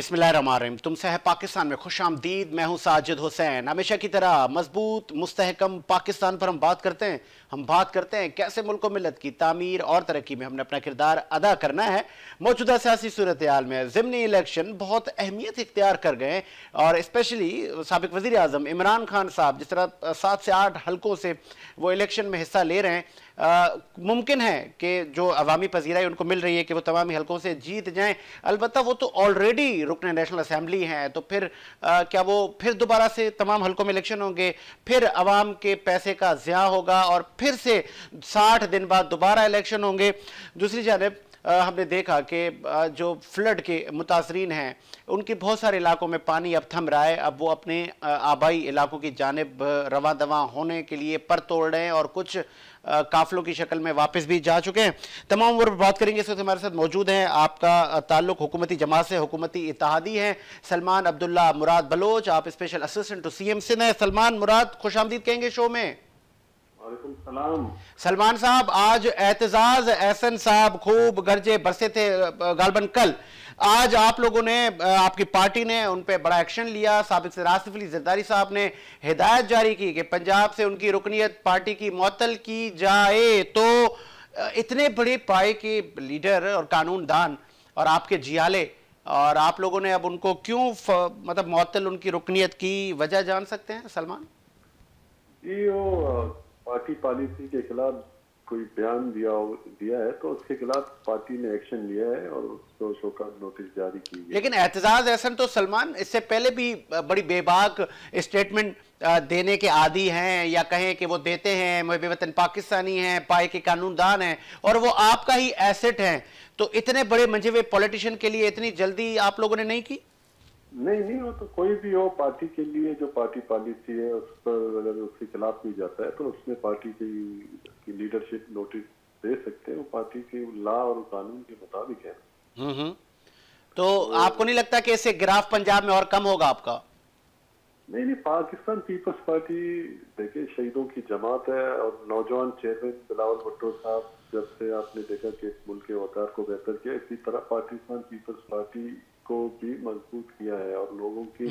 बिस्मिल्लाहिर्रहमानिर्रहीम। तुमसे है पाकिस्तान में खुश आमदीद। मैं हूं साजिद हुसैन। हमेशा की तरह मजबूत मुस्तहकम पाकिस्तान पर हम बात करते हैं कैसे मुल्क को मिलत की तामीर और तरक्की में हमने अपना किरदार अदा करना है। मौजूदा सियासी सूरत हाल में ज़िमनी इलेक्शन बहुत अहमियत इख्तियार कर गए और स्पेशली साबिक़ वज़ीर आज़म इमरान खान साहब जिस तरह 7 से 8 हल्कों से वो इलेक्शन में हिस्सा ले रहे हैं, मुमकिन है कि जो अवामी पजीराई उनको मिल रही है कि वो तमाम हल्कों से जीत जाएं। अलबत्ता वो तो ऑलरेडी रुकन नेशनल असम्बली हैं, तो फिर क्या वो फिर दोबारा से तमाम हल्कों में इलेक्शन होंगे, फिर अवाम के पैसे का ज़िया होगा और फिर से 60 दिन बाद दोबारा इलेक्शन होंगे। दूसरी जानब हमने देखा कि जो फ्लड के मुतासरीन हैं उनके बहुत सारे इलाकों में पानी अब थम रहा है, अब वो अपने आबाई इलाकों की जानिब रवा दवा होने के लिए पर तोड़ रहे हैं और कुछ काफिलों की शक्ल में वापस भी जा चुके हैं। तमाम उम्र पर बात करेंगे। इस वक्त हमारे साथ मौजूद हैं, आपका ताल्लुक हुकूमती जमात से, हुकूमती इतिहादी हैं, सलमान अब्दुल्ला मुराद बलोच। आप special assistant to CM Sindh हैं। सलमान मुराद, खुश आमदीद कहेंगे शो में। वालेकुम सलाम। सलमान साहब, आज एतजाज अहसन साहब खूब गर्जे बरसे थे गालबन कल, आज आप लोगों ने, आपकी पार्टी ने उन पर बड़ा एक्शन लिया। साबिक़ राशिद अली जरदारी साहब ने हिदायत जारी की कि पंजाब से उनकी रुकनियत पार्टी की मुअत्तल की जाए। तो इतने बड़े पाए के लीडर और कानूनदान और आपके जियाले, और आप लोगों ने अब उनको क्यों मतलब मुअत्तल उनकी रुकनियत की वजह जान सकते हैं सलमान जी? वो पार्टी पॉलिसी के खिलाफ कोई बयान दिया है तो उसके खिलाफ पार्टी ने एक्शन लिया है और उसको शोकॉज नोटिस जारी की है। लेकिन एतजाज अहसन तो सलमान इससे पहले भी बड़ी बेबाक स्टेटमेंट देने के आदी हैं, या कहें कि वो देते हैं, मुहिब-ए-वतन पाकिस्तानी हैं, पाए के कानूनदान हैं और वो आपका ही एसेट हैं। तो इतने बड़े मंझे हुए पॉलिटिशियन के लिए इतनी जल्दी आप लोगों ने नहीं की? नहीं, वो तो कोई भी हो पार्टी के लिए जो पार्टी पॉलिसी है उस पर अगर उसके खिलाफ भी जाता है तो उसमें पार्टी की लीडरशिप नोटिस दे सकते हैं, वो पार्टी के लॉ और कानून के मुताबिक है। तो आपको नहीं लगता कि इससे ग्राफ पंजाब में और कम होगा आपका? नहीं, पाकिस्तान पीपल्स पार्टी देखिए शहीदों की जमात है और नौजवान चेयरमैन बिलावल भुट्टो साहब जब से आपने देखा कि मुल्क के वकार को बेहतर किया, इसी तरह पाकिस्तान पीपल्स पार्टी को भी मजबूत किया है और लोगों की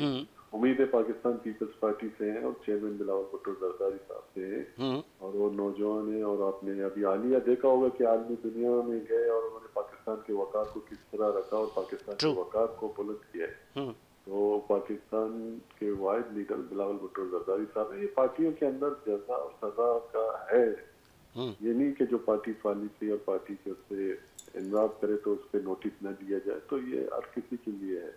उम्मीदें पाकिस्तान पीपल्स पार्टी से हैं और चेयरमैन बिलावल भुट्टो जरदारी साहब से हैं और वो नौजवान है। और आपने अभी हालिया देखा होगा कि आदमी दुनिया में गए और उन्होंने पाकिस्तान के वकार को किस तरह रखा और पाकिस्तान के वकार को बुलंद किया है। तो पाकिस्तान के वाइड लीडर बिलावल भुट्टो जरदारी साहब है। ये पार्टियों के अंदर जजा और सजा का है, ये नहीं कि जो पार्टी पॉलिसी और पार्टी के उससे इंसाफ करे तो उस पर नोटिस न दिया जाए, तो ये हर किसी के लिए है।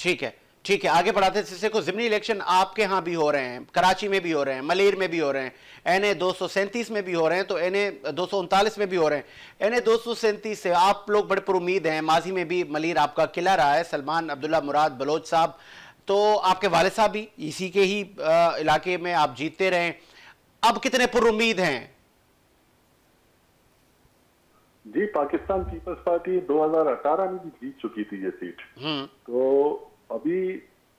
ठीक है, ठीक है, आगे बढ़ाते हैं सिलसिले को। ज़िमनी इलेक्शन आपके यहाँ भी हो रहे हैं, कराची में भी हो रहे हैं, मलेर में भी हो रहे हैं, NA-247 में भी हो रहे हैं, तो NA-239 में भी हो रहे हैं। NA-237 से आप लोग बड़े पुरुमीद हैं, माजी में भी मलेर आपका किला रहा है। सलमान अब्दुल्ला मुराद बलोच साहब, तो आपके वाले साहब भी इसी के ही इलाके में आप जीतते रहे, अब कितने पुरुमीद हैं? जी, पाकिस्तान पीपल्स पार्टी 2018 में भी जीत चुकी थी ये सीट, तो अभी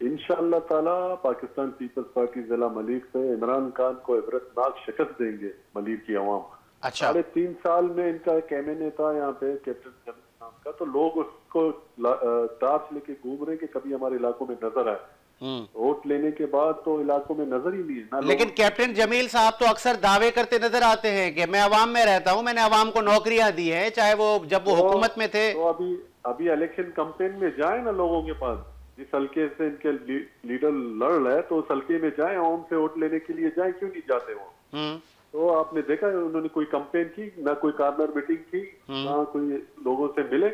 इंशाअल्लाह ताला पाकिस्तान पीपल्स पार्टी जिला मलिक से इमरान खान को इबरतनाक शिकस्त देंगे मलिक की आवाम। अच्छा। 3.5 साल में इनका एक MNA था यहाँ पे, कैप्टन जमील नाम का, तो लोग उसको टार्च लेके घूम रहे कि कभी हमारे इलाकों में नजर आए, वोट लेने के बाद तो इलाकों में नजर ही नहीं है ना। लेकिन कैप्टन जमील साहब तो अक्सर दावे करते नजर आते हैं कि मैं अवाम में रहता हूँ, मैंने अवाम को नौकरियां दी है, चाहे वो जब वो हुकूमत में थे। तो अभी इलेक्शन कम्पेन में जाए ना लोगों के पास, जिस हल्के से इनके लीडर लड़ रहा है तो उस हल्के में जाए, आवाम से वोट लेने के लिए जाए, क्यों नहीं जाते वो? तो आपने देखा उन्होंने कोई कंपेन की ना, कोई कार्नर मीटिंग की ना, कोई लोगों से मिले,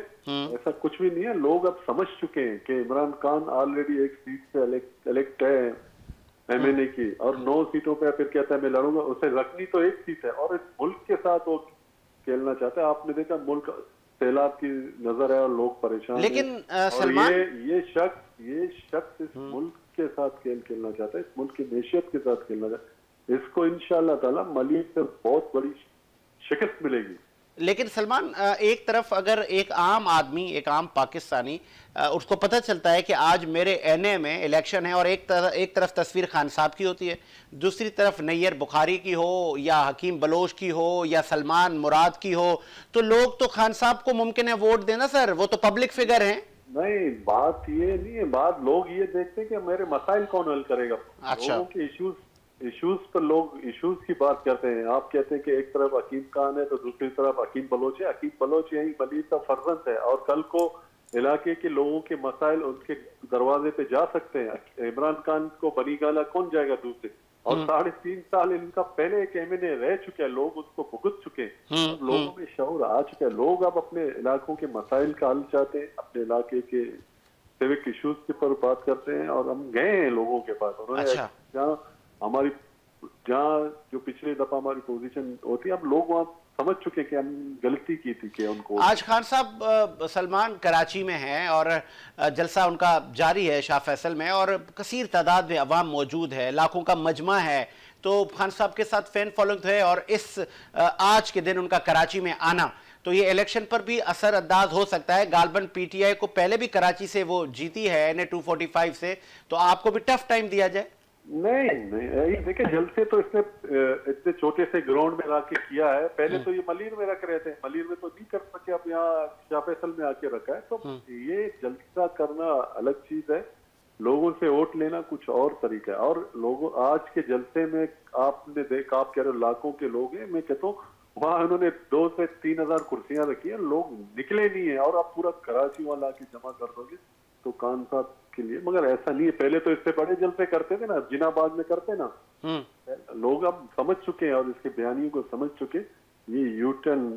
ऐसा कुछ भी नहीं है। लोग अब समझ चुके हैं कि इमरान खान ऑलरेडी एक सीट से इलेक्ट है MNA की और 9 सीटों पे फिर कहता है मैं लड़ूंगा, उसे रखनी तो एक सीट है और इस मुल्क के साथ वो खेलना चाहता है। आपने देखा मुल्क सैलाब की नजर है और लोग परेशान। लेकिन सलमान, ये शख्स इस मुल्क के साथ खेलना चाहता है, इस मुल्क की मैशियत के साथ खेलना चाहता है, इसको इंशाअल्लाह ताला मलिक से बहुत बड़ी शिकस्त मिलेगी। लेकिन सलमान, एक तरफ अगर एक आम आदमी, एक आम पाकिस्तानी, उसको पता चलता है कि आज मेरे NA में इलेक्शन है और एक तरफ तस्वीर खान साहब की होती है, दूसरी तरफ नैयर बुखारी की हो या हकीम बलोच की हो या सलमान मुराद की हो, तो लोग तो खान साहब को मुमकिन है वोट देना। सर, वो तो पब्लिक फिगर हैं। नहीं, बात ये नहीं है, बात लोग ये देखते हैं कि मेरे मसाइल कौन हल करेगा। अच्छा। लोगों के इश्यूज पर लोग इश्यूज की बात करते हैं। आप कहते हैं कि एक तरफ हकीम खान है तो दूसरी तरफ हकीम बलोच है। हकीम बलोच यही मलीर का फर्जंद है और कल को इलाके के लोगों के मसाइल उनके दरवाजे पे जा सकते हैं। इमरान खान को बनी गाला कौन जाएगा दूसरे, और 3.5 साल इनका पहले एक एमएनए रह चुके हैं, लोग उसको भुगत चुके हैं, लोगों में शऊर आ चुका है। लोग अब अपने इलाकों के मसाइल का हल चाहते हैं, अपने इलाके के सिविक इश्यूज के पर बात करते हैं। और हम गए हैं लोगों के पास, उन्होंने जहाँ जो पिछले दफा हमारी पोजीशन होती है, अब लोग वहाँ समझ चुके कि हम गलती की थी कि उनको। आज खान साहब सलमान कराची में हैं और जलसा उनका जारी है शाह फैसल में, और कसीर तादाद में अवाम मौजूद है, लाखों का मजमा है। तो खान साहब के साथ फैन फॉलोइंग है और इस आज के दिन उनका कराची में आना तो ये इलेक्शन पर भी असर अंदाज हो सकता है। गालबन पीटीआई को पहले भी कराची से वो जीती है NA-245 से, तो आपको भी टफ टाइम दिया जाए? नहीं, देखिए जलसे तो इसने इतने छोटे से ग्राउंड में लाके किया है, पहले तो ये मलीर में रख रहे थे, मलीर में तो नहीं कर सके, अब यहाँ शाह फैसल में आके रखा है। तो ये जलसा करना अलग चीज है, लोगों से वोट लेना कुछ और तरीका है। और लोगों आज के जलसे में आपने देखा, आप कह रहे हो लाखों के लोग हैं, मैं कहता हूँ वहाँ उन्होंने 2 से 3 हज़ार कुर्सियां रखी है, लोग निकले नहीं है, और आप पूरा कराची वहां लाके जमा कर दोगे तो खान साहब के लिए, मगर ऐसा नहीं है। पहले तो इससे बड़े जलसे करते थे ना, जिनाबाद में करते ना, लोग अब समझ चुके हैं और इसके बयानियों को समझ चुके, ये यूटर्न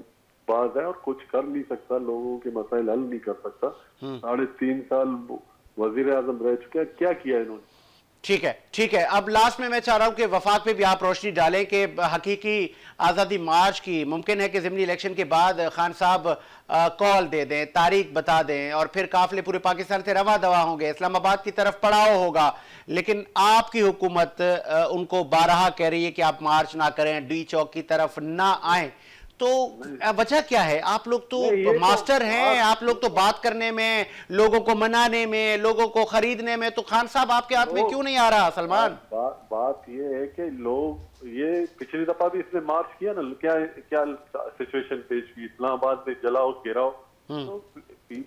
बाज है और कुछ कर नहीं सकता, लोगों के मसाइल हल नहीं कर सकता। 3.5 साल वजीर आजम रह चुके हैं, क्या किया इन्होंने? ठीक है, ठीक है। अब लास्ट में मैं चाह रहा हूं कि वफाक पे भी आप रोशनी डालें कि हकीकी आज़ादी मार्च की मुमकिन है कि ज़िमनी इलेक्शन के बाद खान साहब कॉल दे दें, तारीख बता दें, और फिर काफले पूरे पाकिस्तान से रवा दवा होंगे, इस्लामाबाद की तरफ पड़ाव होगा, लेकिन आपकी हुकूमत उनको बारहा कह रही है कि आप मार्च ना करें, डी चौक की तरफ ना आए। तो वजह क्या है? आप लोग तो मास्टर हैं, आप लोग तो बात करने में, लोगों को मनाने में, लोगों को खरीदने में, तो खान साहब आपके हाथ में क्यों नहीं आ रहा सलमान? बात ये है कि लोग, ये पिछली दफा भी इसने मार्च किया ना, क्या क्या सिचुएशन पेश हुई, इस्लामाबाद में जलाओ घेराओ, तो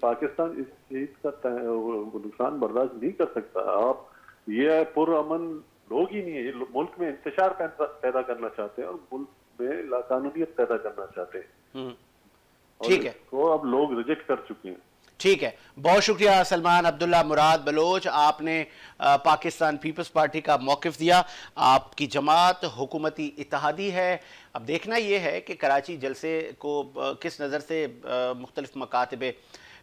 पाकिस्तान इस चीज का नुकसान बर्दाश्त नहीं कर सकता। आप ये पुरअमन लोग ही नहीं है, मुल्क में इंतशार पैदा करना चाहते हैं और लाकानूनियत पैदा करना चाहते हैं। ठीक है, तो अब लोग रिजेक्ट कर चुके हैं। ठीक है, बहुत शुक्रिया सलमान अब्दुल्ला मुराद बलोच, आपने पाकिस्तान पीपल्स पार्टी का मौक़िफ़ दिया। आपकी जमात हुकूमती इत्तेहादी है। अब देखना यह है कि कराची जलसे को किस नज़र से मुख्तलिफ़ मकातबे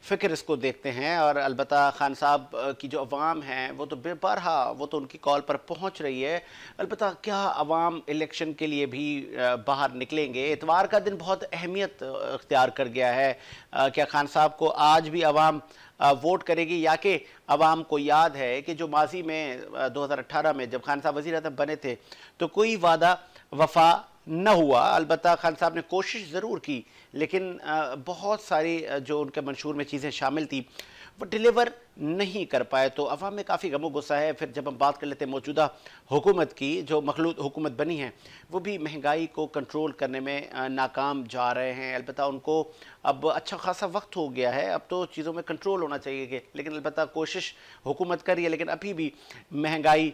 फ़िक्र इसको देखते हैं, और अलबत्ता खान साहब की जो अवाम हैं वो तो बेबारहा, वो तो उनकी कॉल पर पहुंच रही है। अलबत्ता क्या अवाम इलेक्शन के लिए भी बाहर निकलेंगे? इतवार का दिन बहुत अहमियत इख्तियार कर गया है। क्या खान साहब को आज भी अवाम वोट करेगी, या कि अवाम को याद है कि जो माजी में 2018 में जब खान साहब वज़ीर-ए-आज़म बने थे तो कोई वादा वफा न हुआ। अलबत्ता खान साहब ने कोशिश ज़रूर की, लेकिन बहुत सारी जो उनके मंशूर में चीज़ें शामिल थी वो डिलीवर नहीं कर पाए, तो अवाम में काफ़ी गमो गुस्सा है। फिर जब हम बात कर लेते हैं मौजूदा हुकूमत की, जो मखलूत हुकूमत बनी है, वो भी महंगाई को कंट्रोल करने में नाकाम जा रहे हैं। अलबत्ता उनको अब अच्छा खासा वक्त हो गया है, अब तो चीज़ों में कंट्रोल होना चाहिए कि, लेकिन अलबत्ता कोशिश हुकूमत कर रही है, लेकिन अभी भी महंगाई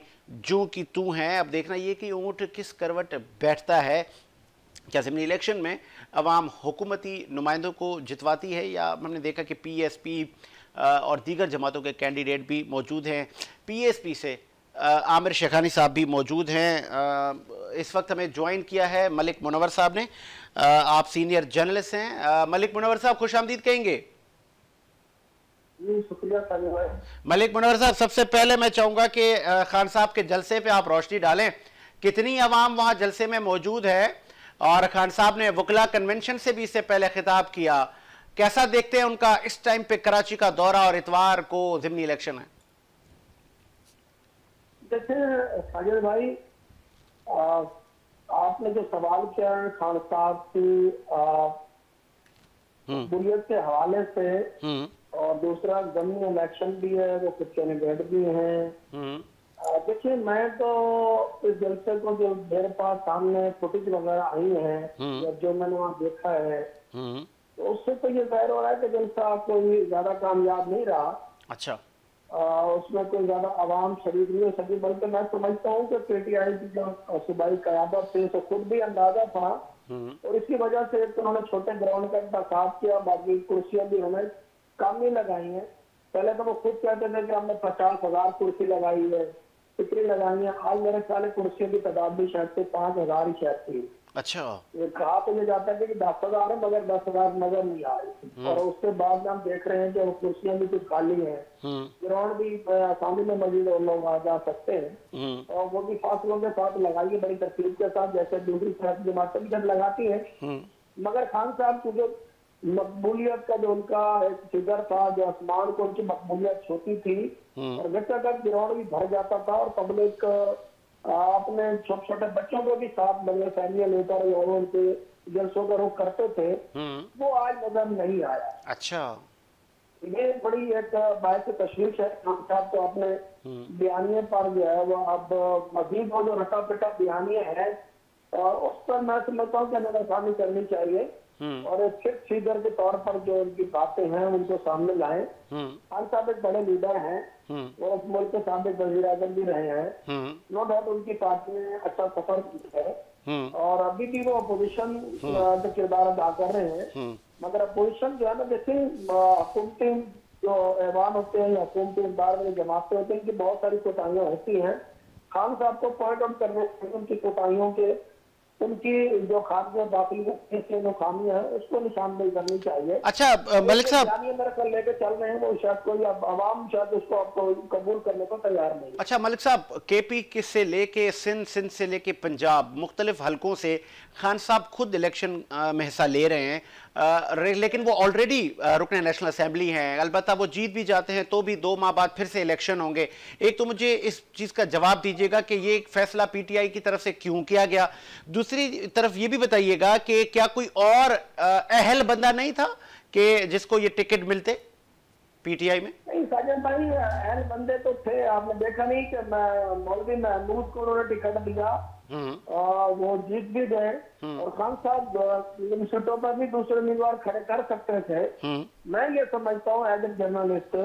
जो की तू है। अब देखना ये कि ऊँट किस करवट बैठता है, क्या ज़िमनी इलेक्शन में अवाम हुकूमती नुमाइंदों को जितवाती है, या हमने देखा कि PSP और दीगर जमातों के कैंडिडेट भी मौजूद हैं। PSP से आमिर शेखजानी साहब भी मौजूद हैं, इस वक्त हमें ज्वाइन किया है मलिक मुनव्वर साहब ने। आप सीनियर जर्नलिस्ट हैं मलिक मुनव्वर साहब, खुश आमदीद कहेंगे। शुक्रिया मलिक मुनव्वर साहब। सबसे पहले मैं चाहूँगा कि खान साहब के जलसे पर आप रोशनी डालें, कितनी आवाम वहाँ जलसे में मौजूद है, और खान साहब ने वकला कन्वेंशन से भी इससे पहले खिताब किया, कैसा देखते हैं उनका इस टाइम पे कराची का दौरा और इतवार को ज़िमनी इलेक्शन है? देखिए साजिद भाई, आपने जो सवाल किया है खान साहब की बुनियत के हवाले से, और दूसरा ज़िमनी इलेक्शन भी है, वो कुछ कैंडिडेट भी हैं। देखिए मैं तो इस जलसे को जो मेरे पास सामने फुटेज वगैरह आई है, जो मैंने वहाँ देखा है, उससे तो ये जाहिर हो रहा है कि जलसा कोई ज्यादा कामयाब नहीं रहा। अच्छा, उसमें कोई ज्यादा आवाम शरीक नहीं हो सकी, बल्कि मैं समझता हूँ कि पीटीआई की जो सूबाई क़यादत थी उसे खुद भी अंदाजा था और इसकी वजह से एक तो उन्होंने छोटे ग्राउंड का इंतखाब किया, बाकी कुर्सियां भी हमें कम ही लगाई हैं। पहले तो वो खुद कहते थे कि हमने 50,000 कुर्सी लगाई है, कितनी लगाई है, आज मेरे ख्याल कुर्सियों की तादाद भी शायद से 5,000 ही शायद थी। अच्छा, ये कहा तो ये जाता है कि 10,000 है मगर 10,000 नजर नहीं आए, और उसके बाद हम देख रहे हैं कि वो कुर्सियां भी कुछ खाली है, ग्राउंड भी आसानी में मजीद और लोग आ जा सकते हैं, और वो भी फासलों के साथ लगाइए बड़ी तरतीब के साथ, जैसे दूसरी सियासी जमातें भी जब लगाती है। मगर खान साहब को जो मकबूलियत का जो उनका एक फिगर था, जो आसमान को उनकी मकबूलियत छोटी थी और घटता तक ग्राउंड भी भर जाता था, और पब्लिक अपने छोटे छोटे बच्चों को भी साथ बड़े फैमिलियाँ लेकर उनके जलसों का रुख करते थे, वो आज नजर नहीं आया। अच्छा, ये बड़ी एक बात तशवीश है। खान साहब को अपने बयानिए पर जो है वो अब मजीद वो जो रटा पिटा बयानिए है उस पर मैं समझता हूँ कि नजरसानी करनी चाहिए और एक फिक्स फिगर के तौर पर जो उनकी बातें हैं उनको सामने लाएं। खान साहब एक बड़े लीडर हैं, वो उस मुल्क के साबिक वजीर आजम भी रहे हैं, नो डाउट उनकी पार्टी में अच्छा सफर है और अभी भी वो अपोजिशन का किरदार अदा कर रहे हैं। मगर अपोजिशन जो है ना, जैसे हुकूमती जो ऐवान होते हैं या हुकूमती इकदार में जमातें होते हैं, इनकी बहुत सारी कोताहियाँ होती हैं। खान साहब को पॉइंट आउट करने उनकी कोताहियों के, उनकी जो खामियां बाकी जो खामियां है उसको निशानदेही करनी चाहिए। अच्छा मलिक साहब, लेकर चल रहे हैं वो शायद कोई आवाम शायद उसको कबूल करने को तैयार नहीं। अच्छा मलिक साहब, केपी के से लेके सिंध से लेके पंजाब मुख्तलिफ हलकों से खान साहब खुद इलेक्शन में हिस्सा ले रहे हैं, लेकिन वो ऑलरेडी रुकन नेशनल असम्बली हैं। अलबत्ता वो जीत भी जाते हैं तो भी 2 माह बाद फिर से इलेक्शन होंगे। एक तो मुझे इस चीज़ का जवाब दीजिएगा कि ये फैसला पीटीआई की तरफ से क्यों किया गया। दूसरी तरफ ये भी बताइएगा कि क्या कोई और अहल बंदा नहीं था कि जिसको ये टिकट मिलते पीटीआई में? नहीं साजिद भाई, अहल बंदे तो थे। आपने देखा नहीं कि मौलवी महमूद को उन्होंने टिकट दिया, वो जीत भी गए और खान साहब सीटों पर भी दूसरे उम्मीदवार खड़े कर सकते थे। मैं ये समझता हूँ एज ए जर्नलिस्ट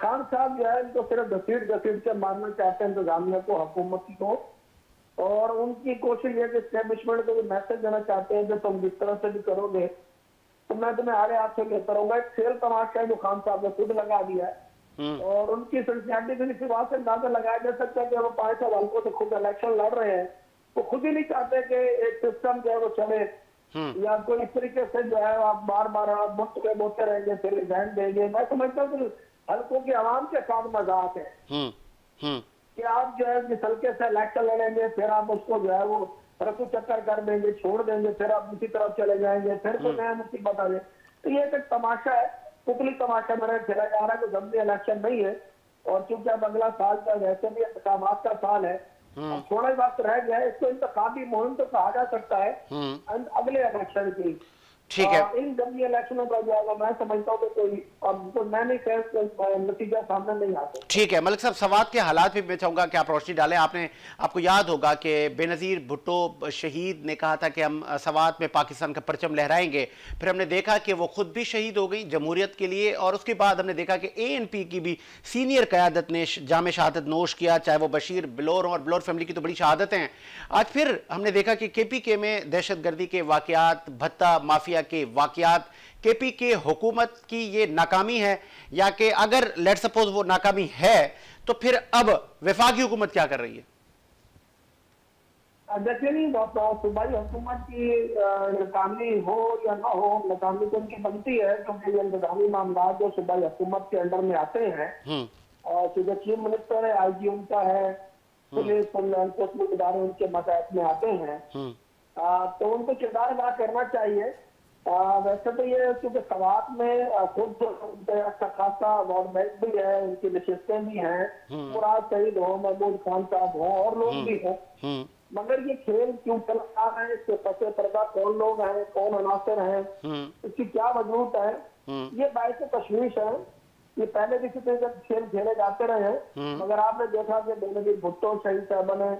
खान साहब जो है इनको सिर्फ घसीट के मारना चाहते हैं इंतजामिया को, हुकूमत को, और उनकी कोशिश है कि स्टेब्लिशमेंट को मैसेज देना चाहते हैं कि तुम जिस तरह से भी करोगे तो मैं तुम्हें आड़े हाथ से लेता रहूंगा। एक खेल तमाशा है जो खान साहब ने खुद लगा दिया है और उनकी सिंसियरिटी से इसी बात से अंदाजा लगाया जा सकता है कि वो 5 हल्कों से खुद इलेक्शन लड़ रहे हैं। वो खुद ही नहीं चाहते कि एक सिस्टम जो है वो चले, या कोई इस तरीके से जो है आप बार बार आप मुफ्त के बोलते रहेंगे, फिर रिजाइन देंगे। मैं समझता हूँ हल्कों के आवाम के साथ मजाक है कि आप जो है जिस हल्के से इलेक्शन लड़ेंगे फिर आप उसको जो है वो रफू चक्कर कर देंगे, छोड़ देंगे, फिर आप दूसरी तरफ चले जाएंगे, फिर तो नया मुसीबत आ जाए। तो ये एक तमाशा है, पुतली तमाशा मेरा खेला जा रहा है, कोई जमनी इलेक्शन नहीं है। और चूंकि अब अगला साल का वैसे भी इंतखाबात का साल है, अब थोड़ा ही वक्त रह गया है, इसको इंतखाबी मुहिम तो कहा जा सकता है अगले इलेक्शन की। ठीक है, इन जमनी इलेक्शनों का जो है मैं समझता हूँ कि कोई अब तो मैं नहीं कह नतीजा सामने नहीं आता। ठीक है मलिक साहब, सवाद के हालात भी मैं चाहूँगा कि आप रोशनी डालें। आपको याद होगा कि बेनज़ीर भुट्टो शहीद ने कहा था कि हम सवाद में पाकिस्तान का परचम लहराएंगे, फिर हमने देखा कि वो खुद भी शहीद हो गई जमहूरियत के लिए, और उसके बाद हमने देखा कि ANP की भी सीनियर क़यादत ने जाम शहादत नोश किया, चाहे वो बशीर बिलोर और बिलोर फैमिली की तो बड़ी शहादतें हैं। आज फिर हमने देखा कि KPK में दहशत गर्दी के वाक़ियात, भत्ता माफिया के वाक़ियात, KPK हुकूमत की ये नाकामी है, या कि अगर लेट सपोज वो नाकामी है तो फिर अब वफाकी हुकूमत क्या कर रही है? देखिए नहीं सूबाई हुकूमत की नाकामी हो या ना हो, नाकामी तो उनकी बनती है क्योंकि ये इंतजामी मामला जो सूबाई हुकूमत के अंडर में आते हैं, जो चीफ मिनिस्टर है, IG उनका है, पुलिस एनफोर्समेंट इदारे उनके मसाइल में आते हैं, तो उनको किरदार अदा करना चाहिए। वैसे तो ये क्योंकि सवात में खुद अच्छा खासा वार्ड मेंबर भी है, उनकी नशिस्तें भी हैं, मुराद शहीद हो, महमूद खान साहब हो और लोग भी हैं, मगर ये खेल क्यों चल रहा है, इसके पसे पर्दा कौन लोग हैं, कौन अनासर हैं, इसकी क्या वजूद है, ये बायस तशवीश है। ये पहले भी किसी जब खेल खेले जाते रहे हैं, मगर आपने देखा कि बेनज़ीर भुट्टो शहीद साहब ने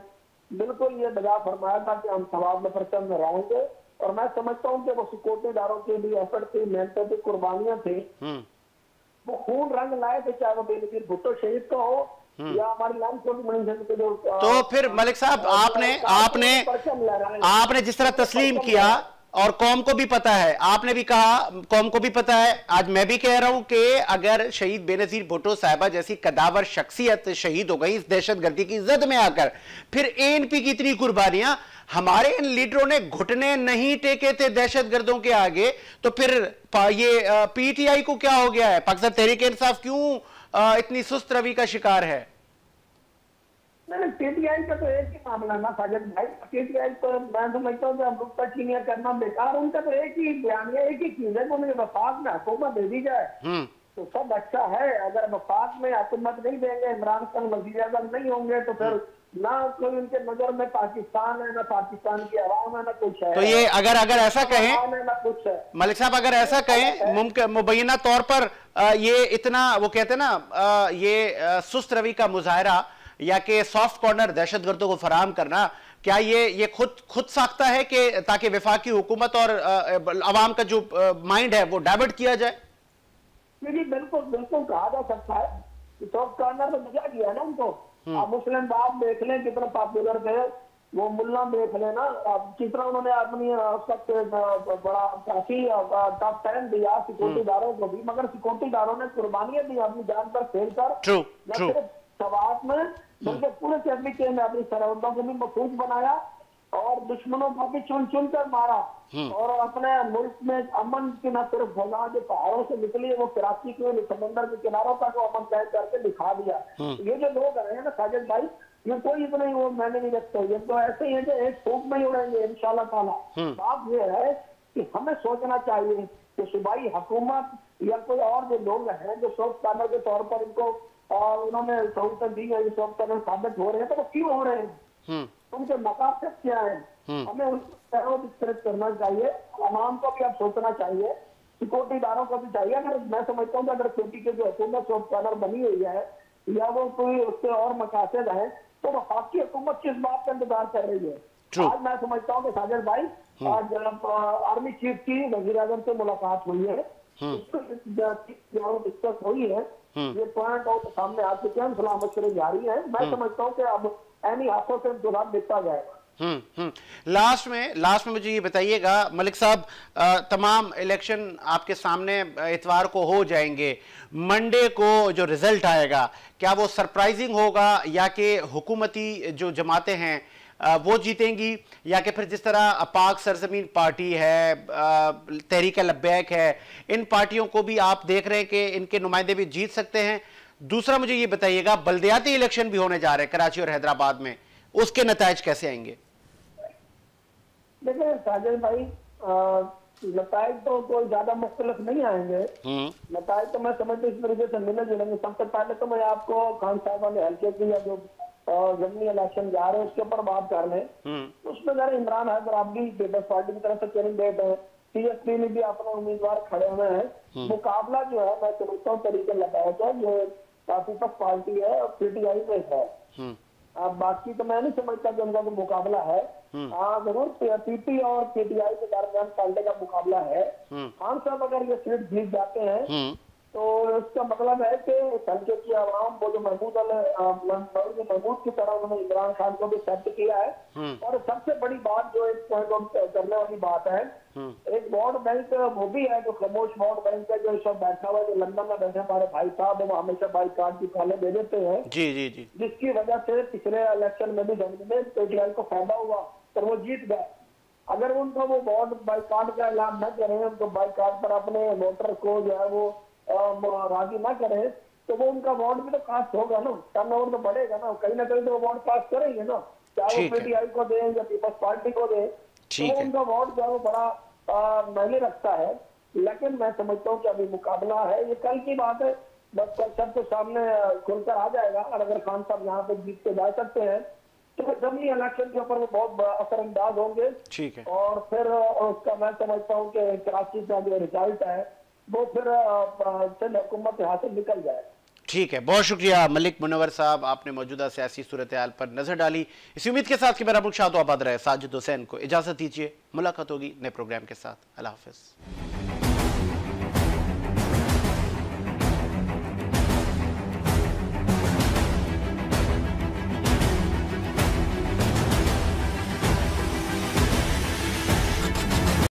बिल्कुल ये बजा फरमाया था कि हम सवात में परचम लहराएंगे और मैं समझता हूँ कि वो सिक्योरिटी इदारों के लिए एफर्ट थे, मेहनत थी, कुर्बानियां थे, वो खून रंग लाए थे, चाहे वो बेनजीर भुट्टो शहीद का हो या हमारी लाइन के जो। तो फिर मलिक साहब आपने जिस तरह तस्लीम किया और कौम को भी पता है, आपने भी कहा कौम को भी पता है, आज मैं भी कह रहा हूं कि अगर शहीद बेनजीर भुट्टो साहिबा जैसी कदावर शख्सियत शहीद हो गई इस दहशतगर्दी की जद में आकर, फिर एएनपी की इतनी कुर्बानियां, हमारे इन लीडरों ने घुटने नहीं टेके थे दहशतगर्दों के आगे, तो फिर ये पीटीआई को क्या हो गया है? पाकिस्तान तहरीक इंसाफ क्यों इतनी सुस्त रवि का शिकार है? पीटीआई का तो एक ही मामला ना साजिद भाई, पीटीआई तो मैं समझता हूँ कि हम लोग तकलीफियाँ करना बेकार, उनका तो एक ही बयान है, एक ही चीज है, वो मुझे वफाक में हुकूमत दे दी जाए तो सब अच्छा है। अगर वफाक में हुकूमत नहीं देंगे, इमरान खान वजीर आज़म नहीं होंगे, तो फिर ना कोई उनके नजर में पाकिस्तान है, ना पाकिस्तान की आवाम है, ना कुछ है। तो ये अगर अगर ऐसा कहें ना कुछ है मलिक साहब, अगर ऐसा कहें मुमकिन मुबैना तौर पर ये इतना वो कहते हैं ना ये सुस्त रवि का मुजाहरा या कि सॉफ्ट कॉर्नर दहशतगर्दों को फराहम करना, क्या ये खुद साख्ता है कि ताकि वफाकी हुकूमत और आवाम का जो माइंड है वो डाइवर्ट किया जाए? जी बिल्कुल बिल्कुल कहा जा सकता है, सॉफ्ट कॉर्नर तो दिया गया है ना उनको। आप मुस्लिम बाप देख लें कितना पॉपुलर थे, वो मुल्ला देख लेना किस तरह उन्होंने अपनी सबसे बड़ा काफी टॉप 10 दिया सिक्योरिटीदारों को भी, मगर सिक्योरिटीदारों ने कुर्बानियां दी अपनी जान पर खेल कर, सवात में बल्कि पूरे चैम्पियन के में अपनी सरहदों को भी महफूज बनाया और दुश्मनों को भी चुन चुन कर मारा, और अपने मुल्क में अमन की न सिर्फ भला जो पहाड़ों से निकली है वो कराची के समंदर के किनारों तक वो अमन तय करके दिखा दिया। ये जो लोग आए हैं ना साजिद भाई, ये कोई इतना ही वो मैंने नहीं रखते, ये तो ऐसे ही है कि एक फूक में ही उड़ेंगे इंशाल्लाह ताला। बात यह है कि हमें सोचना चाहिए कि सूबाई हुकूमत या कोई और जो लोग हैं जो सॉफ्ट कॉर्नर के तौर पर इनको और उन्होंने सहूलत दी है, सॉफ्ट कॉर्नर साबित हो रहे हैं, तो वो क्यों हो रहे हैं, उनके मकासद क्या है, हमें उनको विस्तृत करना चाहिए। आवाम को भी अब सोचना चाहिए, सिक्योरिटी इदारों को भी चाहिए। अगर मैं समझता हूँ कि अगर क्योंकि के जो हुकूमत सॉफ्ट कॉर्नर बनी हुई है या वो कोई उसके और मकासद है, तो वफाक की हुकूमत किस बात का इंतजार कर रही है? आज मैं समझता हूँ कि साजिद भाई आज आर्मी चीफ की वजीर आजम से मुलाकात हुई है, डिस्कस हुई है, ये पॉइंट और सामने आ चुके हैं, सलाह मशवरे जारी है। मैं समझता हूँ कि अब एनी हाथों से दुलार देखता जाएगा। लास्ट में मुझे ये बताइएगा मलिक साहब, तमाम इलेक्शन आपके सामने इतवार को हो जाएंगे, मंडे को जो रिजल्ट आएगा क्या वो सरप्राइजिंग होगा या कि हुकूमती जो जमातें हैं वो जीतेंगी, या कि फिर जिस तरह पाक सरजमीन पार्टी है, तहरीक लब्बैक है, इन पार्टियों को भी आप देख रहे हैं कि इनके नुमाइंदे भी जीत सकते हैं? दूसरा मुझे ये बताइएगा बलदियाती इलेक्शन भी होने जा रहे हैं कराची और हैदराबाद में, उसके नताइज कैसे आएंगे? देखिए साजिद भाई, नताइज तो कोई ज्यादा मुख्तलिफ नहीं आएंगे, नताइज तो मैं समझता हूँ इस तरीके से मिलने जुलेंगे। सबसे पहले तो मैं आपको खान साहब वाले हल्के की या जो जमनी इलेक्शन जा रहे हैं उसके ऊपर बात कर लें, उसमें जरा इमरान हैदराबादी पीपल्स पार्टी की तरफ से कैंडिडेट है, पीएसपी में भी अपने उम्मीदवार खड़े हुए हैं। मुकाबला जो है मैं समझता हूँ तरीके लगाया जाए, ये पीपल्स पार्टी है और पीटीआई में है, अब बाकी तो मैं नहीं समझता कि उनका कोई मुकाबला है। हाँ जरूर पीपी और पीटीआई के दरमियान पार्टी का मुकाबला है। खान साहब अगर ये सीट जीत जाते हैं तो इसका मतलब है कि हल्के की आवाम वो जो महमूद की तरह उन्होंने इमरान खान को भी सेट किया है। और सबसे बड़ी बात जो एक पॉइंट करने वाली बात है, एक वोट बैंक वो भी है जो खामोश वोट बैंक है, जो सब बैठा हुआ है, जो लंदन में बैठे हमारे भाई साहब, वो हमेशा बाइकॉट की कॉलें दे देते हैं, जिसकी वजह से पिछले इलेक्शन में भी जनता पीटीआई को फायदा हुआ और वो जीत गए। अगर उनको वो वोट बाइकॉट का ऐलान न करें, उनको बाइकॉट पर अपने वोटर को जो है वो राजी ना करें, तो वो उनका वोट भी तो कास्ट होगा ना, टर्न ओवर तो बढ़ेगा ना कहीं तो वो वोट कास्ट करेंगे ना, चाहे वो पीटीआई को दे या पीपल्स पार्टी को दे, तो उनका वोट जो है वो बड़ा मायने रखता है। लेकिन मैं समझता हूँ कि अभी मुकाबला है, ये कल की बात है, बस कल सबके सामने खुलकर आ जाएगा। और अगर खान साहब यहाँ पे जीत के जा सकते हैं तो जमनी इलेक्शन के ऊपर वो बहुत असरअंदाज होंगे, और फिर उसका मैं समझता हूँ कि कराची का जो रिजल्ट है वो फिर हुकूमत के हाथ से निकल जाए। ठीक है, बहुत शुक्रिया मलिक मुनव्वर साहब, आपने मौजूदा सियासी सूरत हाल पर नजर डाली। इसी उम्मीद के साथ कि मेरा मुल्क शाद आबाद रहे, साजिद हुसैन को इजाजत दीजिए, मुलाकात होगी नए प्रोग्राम के साथ। अल्लाह हाफिज।